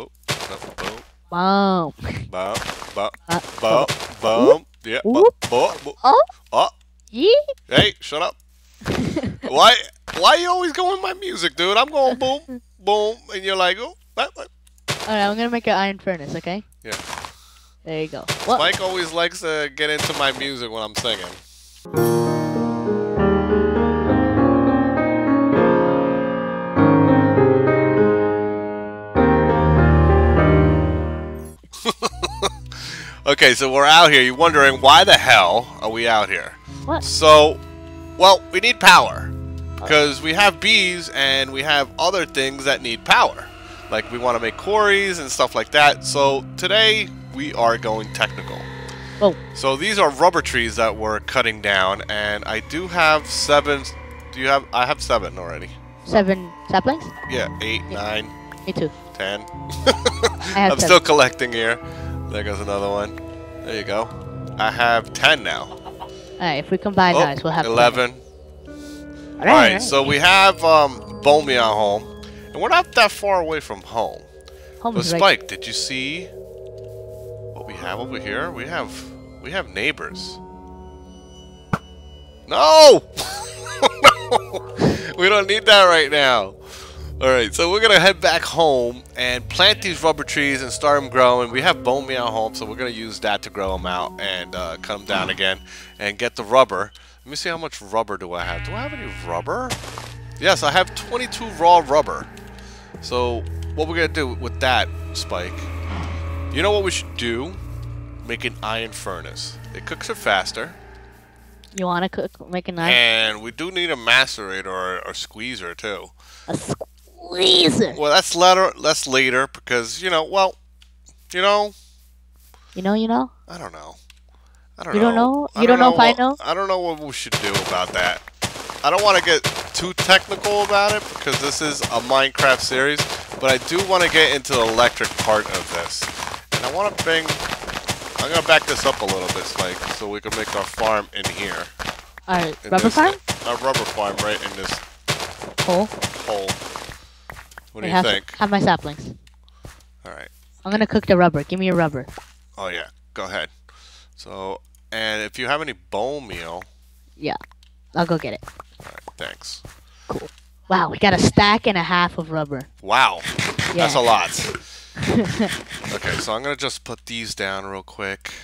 Oh, boom. Boom. Boom. Boom. Boom. Boom. Yeah. Boom. Boom. Oh. Oh. Yeah. Hey, shut up. Why? Why you always going my music, dude? I'm going boom, boom, and you're like, oh. What? All right, I'm gonna make an iron furnace. Okay. Yeah. There you go. What? Mike always likes to get into my music when I'm singing. Okay, so we're out here. You're wondering why the hell are we out here? What? So, well, we need power because we have bees and we have other things that need power. Like we want to make quarries and stuff like that. So today we are going technical. Oh. So these are rubber trees that we're cutting down, and I do have 7. Do you have? I have 7 already. 7 saplings? Yeah, 8, yeah. 9. Me too. 10. I'm still collecting here. There goes another one. There you go. I have 10 now. All right, if we combine those, we'll have 11. All right, so we have Bolmia home, and we're not that far away from home. But Spike, did you see? We have over here. We have neighbors. No! No! We don't need that right now. All right, so we're gonna head back home and plant these rubber trees and start them growing. We have bone meal home, so we're gonna use that to grow them out and come down again and get the rubber. Let me see how much rubber do I have. Do I have any rubber? Yes, I have 22 raw rubber. So what we're gonna do with that, Spike? You know what we should do? Make an iron furnace. It cooks it faster. You want to make an iron? And we do need a macerator or a squeezer too. A squeezer. Well, that's later. That's later because you know. Well, you know. You know. You know. I don't know. I don't know. You don't know. You don't know if I know. I don't know what we should do about that. I don't want to get too technical about it because this is a Minecraft series, but I do want to get into the electric part of this. And I want to bring, I'm going to back this up a little bit, Spike, so we can make our farm in here. Our rubber farm? Our rubber farm right in this hole. What do you think? Have my saplings. All right. I'm going to cook the rubber. Give me your rubber. Oh, yeah. Go ahead. So, and if you have any bone meal. Yeah. I'll go get it. All right. Thanks. Cool. Wow. We got a stack and a half of rubber. Wow. Yeah. That's a lot. Okay, so I'm going to just put these down real quick.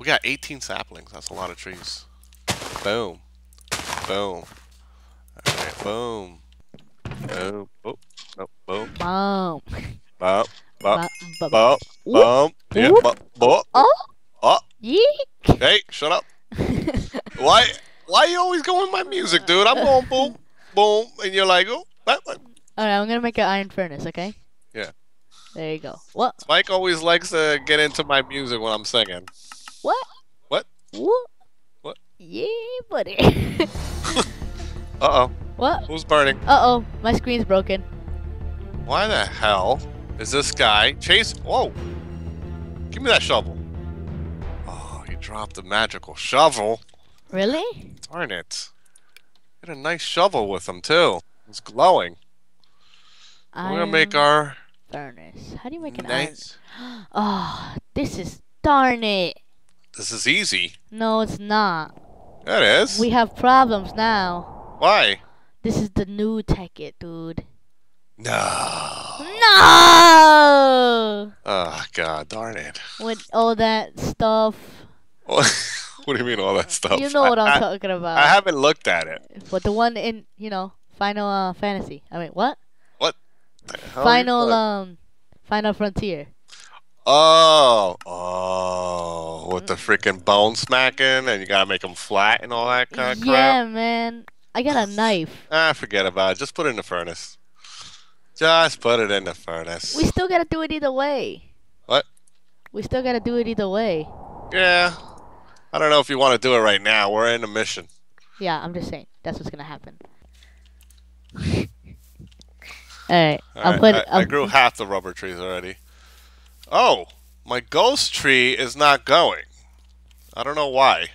We got 18 saplings. That's a lot of trees. Boom. Boom. Alright, boom. Boom. Oh, no, boom. Boom. Boom. Boom. Boom. Boom. Yeah, boom. Boom. Oh. Oh. Yeek. Hey, shut up. Why you always going my music, dude? I'm going boom, boom, and you're like, oh. Alright, I'm going to make an iron furnace, okay? Yeah. There you go. What? Mike always likes to get into my music when I'm singing. What? What? What? What? Yeah, buddy. Uh-oh. What? Who's burning? Uh-oh. My screen's broken. Why the hell is this guy chasing? Whoa. Give me that shovel. Oh, he dropped the magical shovel. Really? Darn it. He had a nice shovel with him, too. It's glowing. We're going to make our... furnace. How do you make an iron? Oh, this is darn it. This is easy. No, it's not. It is. We have problems now. Why? This is the new ticket, dude. No. No. Oh God, darn it. With all that stuff. What do you mean all that stuff? You know what I'm talking about. I haven't looked at it. But the one in, you know, Final Fantasy. I mean, what? Final Frontier. Oh, with the freaking bone smacking, and you gotta make them flat and all that kind of crap. Yeah, man, I got a knife. Ah, forget about it. Just put it in the furnace. Just put it in the furnace. We still gotta do it either way. What? We still gotta do it either way. Yeah, I don't know if you want to do it right now. We're in a mission. Yeah, I'm just saying that's what's gonna happen. Alright, I grew half the rubber trees already. Oh, my ghost tree is not going. I don't know why.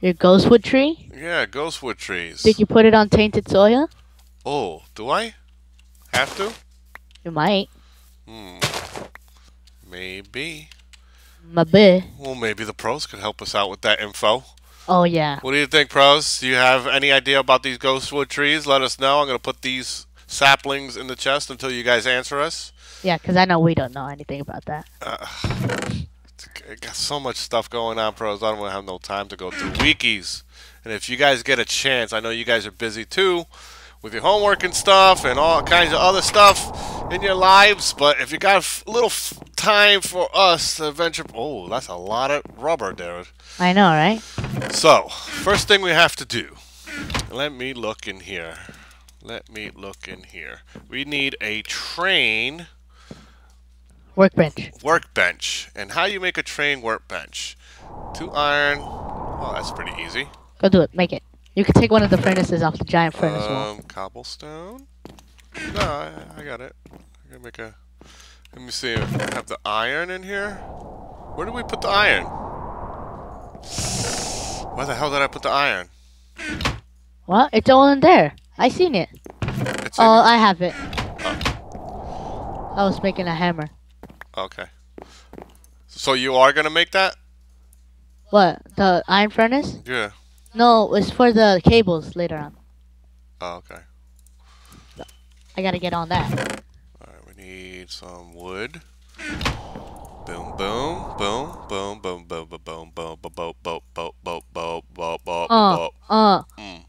Your ghostwood tree? Yeah, ghostwood trees. Did you put it on tainted soil? Oh, do I have to? You might. Maybe. Maybe. Well, maybe the pros could help us out with that info. Oh, yeah. What do you think, pros? Do you have any idea about these ghostwood trees? Let us know. I'm going to put these saplings in the chest until you guys answer us. Yeah, because I know we don't know anything about that. I got so much stuff going on, pros. I don't want to have no time to go through wikis. And if you guys get a chance, I know you guys are busy, too, with your homework and stuff and all kinds of other stuff in your lives. But if you got a little time for us to adventure... Oh, that's a lot of rubber there. I know, right? So, first thing we have to do. Let me look in here. Let me look in here. We need a train... workbench. Workbench. And how you make a train workbench. 2 iron. Oh, that's pretty easy. Go do it. Make it. You can take one of the furnaces off the giant furnace wall. Cobblestone? No, I got it. I'm gonna make a... Let me see if I have the iron in here. Where did we put the iron? Where the hell did I put the iron? Well, it's all in there. I seen it. It's oh, I have it. Oh. I was making a hammer. Okay. So you are gonna make that? What? The iron furnace? Yeah. No, it's for the cables later on. Oh, okay. I gotta get on that. Alright, we need some wood. Boom, boom, boom, boom, boom, boom, boom, boom, boom, boom, boom, boom, boom, boom, boom, boom, boom.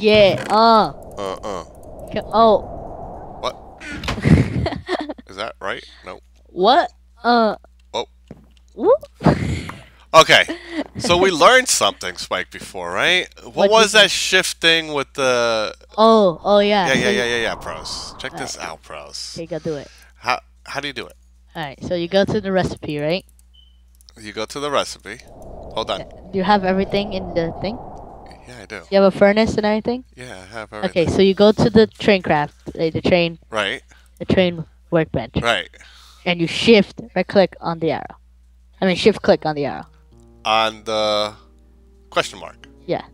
Yeah, Oh. What? Is that right? No. What? Oh. Whoop. Okay, so we learned something, Spike, before, right? What was that shift thing with the... Oh, yeah. Yeah, pros. Check this out, pros. Okay, go do it. How do you do it? All right, so you go to the recipe, right? You go to the recipe. Hold on. Do you have everything in the thing? Yeah, I do. You have a furnace and everything? Yeah, I have everything. Okay, so you go to the TrainCraft, like the train... Right. The train workbench. Right. And you shift or click on the arrow. I mean, shift-click on the arrow. On the question mark. Yeah.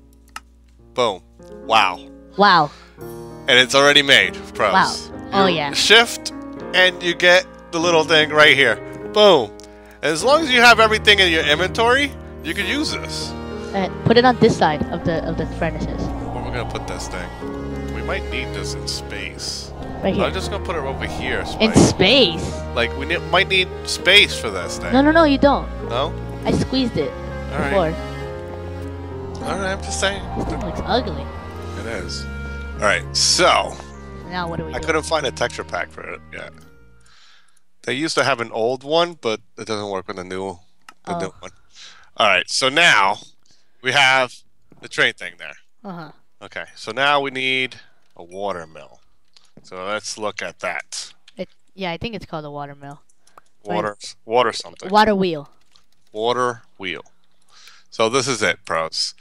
Boom. Wow. Wow. And it's already made, pros. Wow. Oh, yeah. Shift, and you get the little thing right here. Boom. And as long as you have everything in your inventory, you can use this. Put it on this side of the furnaces. Where we're gonna put this thing? We might need this in space. Right here. I'm just gonna put it over here. Spike. In space? Like we might need space for this thing. No, you don't. No. I squeezed it before. Alright, I'm just saying. This thing looks ugly. It is. Alright, so... Now what do we do? I couldn't find a texture pack for it yet. They used to have an old one, but it doesn't work with the new one. Alright, so now we have the train thing there. Uh-huh. Okay, so now we need a watermill. So let's look at that. Yeah, I think it's called a watermill. Water something. Water wheel. Water wheel. So this is it, pros.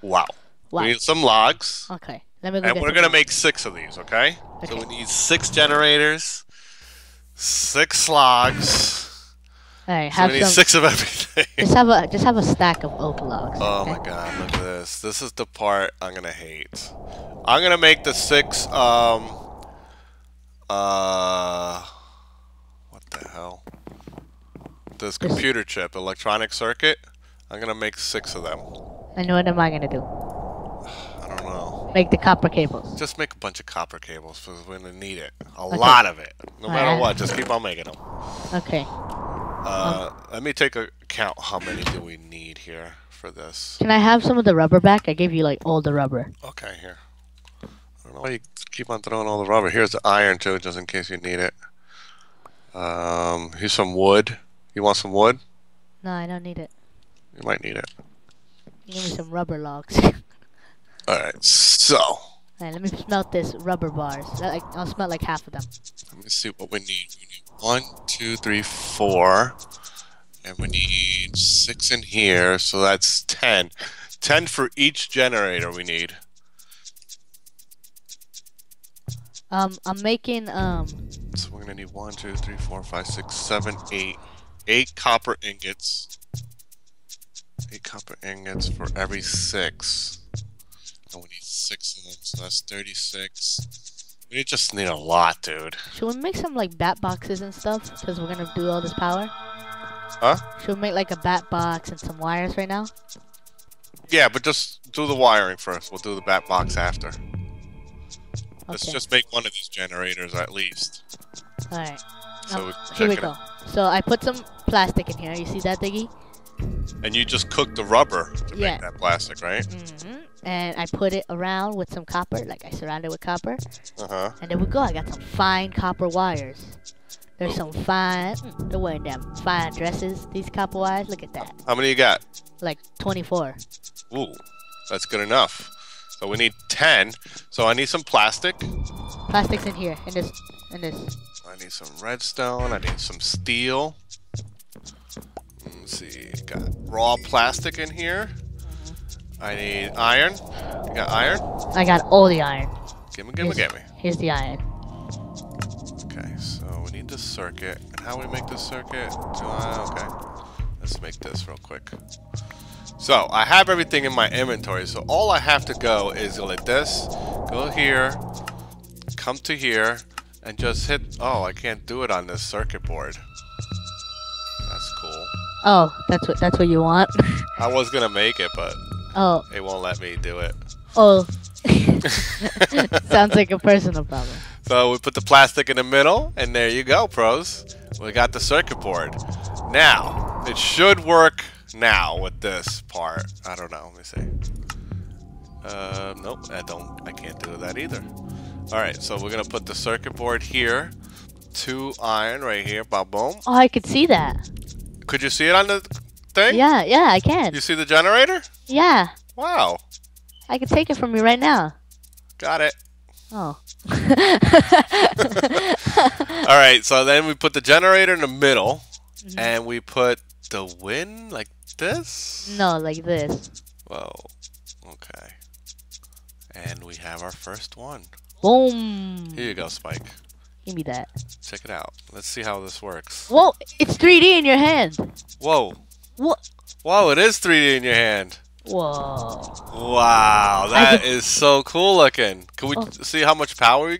Wow. We need some logs. Okay. Let me look. And we're going to make 6 of these, okay? So we need 6 generators, 6 logs. All right, so we need 6 of everything. Just have a stack of oak logs. Oh my god, look at this. This is the part I'm going to hate. I'm going to make the 6 what the hell? This computer chip, electronic circuit. I'm gonna make 6 of them. And what am I gonna do? I don't know. Make the copper cables. Just make a bunch of copper cables because we're gonna need it. A lot of it. No matter what, just keep on making them. Okay. Let me take a count. How many do we need here for this? Can I have some of the rubber back? I gave you like all the rubber. Okay, here. I don't know why you keep on throwing all the rubber. Here's the iron too, just in case you need it. Here's some wood. You want some wood? No, I don't need it. You might need it. Give me some rubber logs. Alright, so... Alright, let me smelt this rubber bars. I'll smelt like half of them. Let me see what we need. We need 1, 2, 3, 4. And we need 6 in here, so that's 10. 10 for each generator we need. I'm making, So we're gonna need 1, 2, 3, 4, 5, 6, 7, 8. 8 copper ingots. 8 copper ingots for every 6. And we need 6 of them, so that's 36. We just need a lot, dude. Should we make some like bat boxes and stuff? Because we're gonna do all this power. Huh? Should we make like a bat box and some wires right now? Yeah, but just do the wiring first. We'll do the bat box after. Okay. Let's just make one of these generators at least. All right. So here we go. So I put some plastic in here. You see that, Diggy? And you just cook the rubber to make that plastic, right? Mm-hmm. And I put it around with some copper, like I surround it with copper. Uh-huh. And there we go. I got some fine copper wires. There's some fine, they're wearing them fine dresses, these copper wires. Look at that. How many you got? Like 24. Ooh, that's good enough. So we need 10. So I need some plastic. Plastic's in here, in this. I need some redstone, I need some steel. Let's see, got raw plastic in here. I need iron. You got iron? I got all the iron. Give me. Here's the iron. Okay, so we need the circuit. And how we make this circuit? Okay, let's make this real quick. So I have everything in my inventory. So all I have to go is go like this, go here, come to here, and just hit. Oh, I can't do it on this circuit board. That's cool. Oh, that's what you want. I was gonna make it, but it won't let me do it. Oh, sounds like a personal problem. So we put the plastic in the middle, and there you go, pros. We got the circuit board. Now it should work. Now with this part, I don't know. Let me see. Nope, I can't do that either. All right, so we're gonna put the circuit board here. 2 iron right here, boom, boom. Oh, I could see that. Could you see it on the thing? Yeah, yeah, I can. You see the generator? Yeah. Wow. I can take it from you right now. Got it. Oh. All right, so then we put the generator in the middle, and we put the wind like this? No, like this. Whoa. Okay. And we have our first one. Boom. Here you go, Spike. Give me that. Check it out. Let's see how this works. Whoa, it's 3D in your hand. Whoa. What? Whoa, it is 3D in your hand. Whoa. Wow, that is so cool looking. Can we see how much power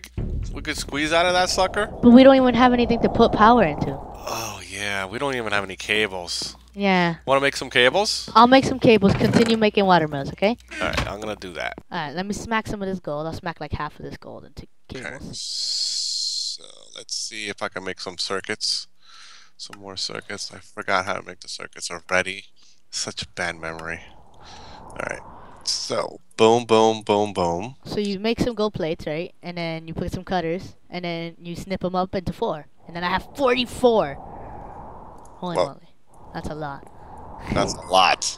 we could squeeze out of that sucker? But we don't even have anything to put power into. Oh, yeah, we don't even have any cables. Yeah. Want to make some cables? I'll make some cables. Continue making watermelons, okay? All right, I'm going to do that. All right, let me smack some of this gold. I'll smack like half of this gold into cables. Okay. So let's see if I can make some circuits. Some more circuits. I forgot how to make the circuits already. Such a bad memory. Alright. So boom, boom, boom, boom. So you make some gold plates, right? And then you put some cutters. And then you snip them up into 4. And then I have 44. Holy moly. That's a lot. That's a lot.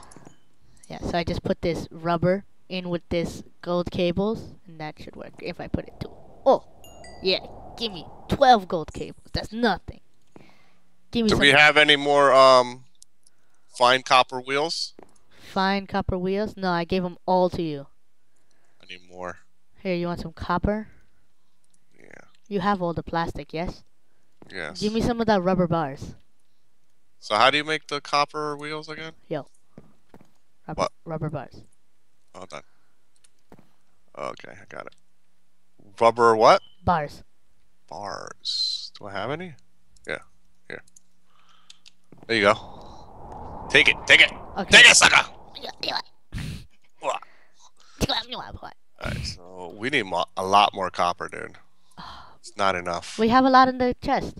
Yeah, so I just put this rubber in with this gold cables. And that should work if I put it to. Oh, yeah. Give me 12 gold cables. That's nothing. Give me Do we have any more fine copper wheels? Fine copper wheels? No, I gave them all to you. I need more. Here, you want some copper? Yeah. You have all the plastic, yes? Yes. Give me some of that rubber bars. So how do you make the copper wheels again? Yo. Rubber bars. Hold on. Okay, I got it. Rubber what? Bars. Bars. Do I have any? Yeah. Here. There you go. Take it. Take it. Okay. Take it, sucker! Alright, so we need a lot more copper, dude. It's not enough. We have a lot in the chest.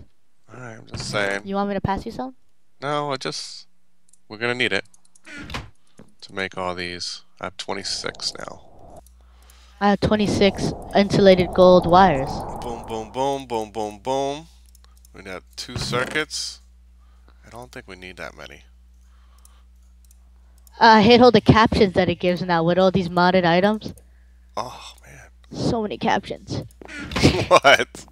Alright, I'm just saying. You want me to pass you some? No, we're gonna need it to make all these. I have 26 now. I have 26 insulated gold wires. Boom, boom, boom, boom, boom, boom. We got 2 circuits. I don't think we need that many. I hate all the captions that it gives now with all these modded items. Oh, man. So many captions. What?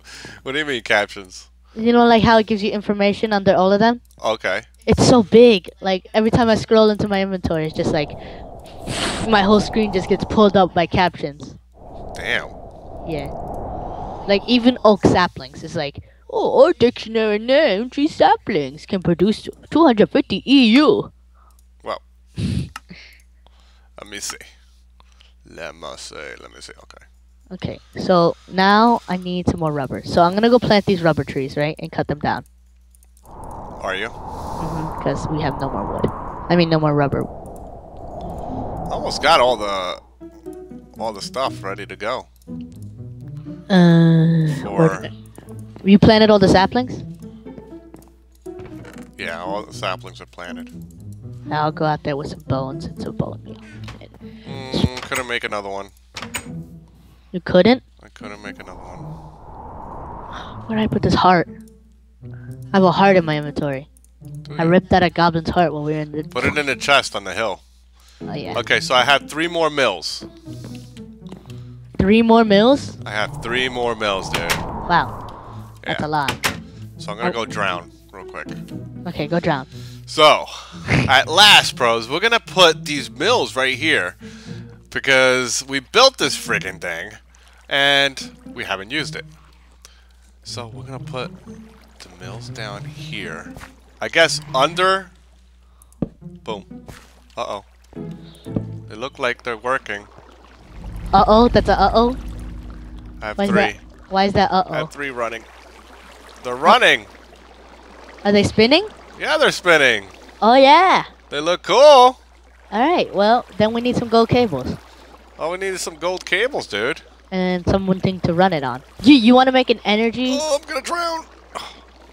What do you mean, captions? You know, like how it gives you information under all of them? Okay. It's so big. Like, every time I scroll into my inventory, it's just like... my whole screen just gets pulled up by captions. Damn. Yeah. Like, even oak saplings is like, oh, our dictionary name, tree saplings can produce 250 EU. Well. Let me see. Okay. Okay, so now I need some more rubber. So I'm gonna go plant these rubber trees, right, and cut them down. Are you? Because we have no more wood. I mean, no more rubber. I almost got all the stuff ready to go. Or you planted all the saplings? Yeah, all the saplings are planted. I'll go out there with some bones and some bone meal. Couldn't make another one. You couldn't? I couldn't make another one. Where did I put this heart? I have a heart in my inventory. Dude. I ripped out a goblin's heart when we were in the... Put it in the chest on the hill. Oh, yeah. Okay, so I have 3 more mills. 3 more mills? I have 3 more mills, dude. Wow. Yeah. That's a lot. So I'm going to go drown real quick. Okay, go drown. So, at last, pros, we're going to put these mills right here because we built this friggin' thing and we haven't used it. So we're going to put the mills down here. I guess under... Boom. Uh-oh. They look like they're working. Uh-oh? That's a uh-oh? I have 3. Why is that uh-oh? I have 3 running. They're running! Are they spinning? Yeah, they're spinning. Oh, yeah. They look cool. All right. Well, then we need some gold cables. Oh, we needed some gold cables, dude. And something to run it on. You want to make an energy? Oh, I'm going to drown.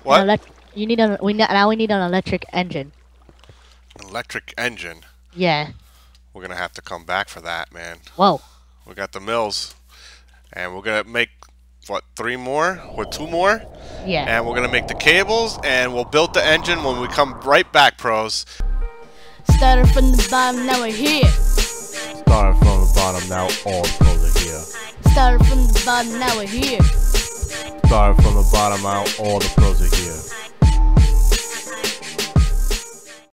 What? You need a, we need an electric engine. Electric engine? Yeah. We're going to have to come back for that, man. Whoa. We got the mills. And we're going to make... What, 3 more or 2 more? Yeah. And we're gonna make the cables and we'll build the engine when we come right back, pros. Started from the bottom, now we're here. Started from the bottom, now all pros are here. Started from the bottom, now we're here. Started from the bottom, now all the pros are here.